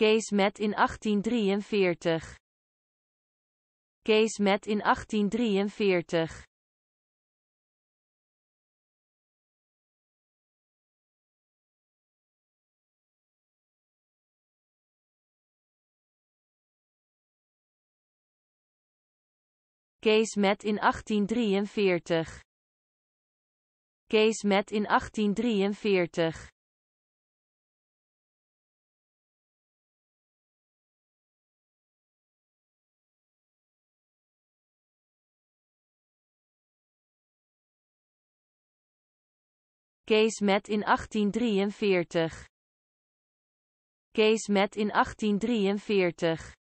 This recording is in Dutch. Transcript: CaseMed in 1843. CaseMed in 1843. CaseMed in 1843. CaseMed in 1843. CaseMed in 1843. CaseMed in 1843.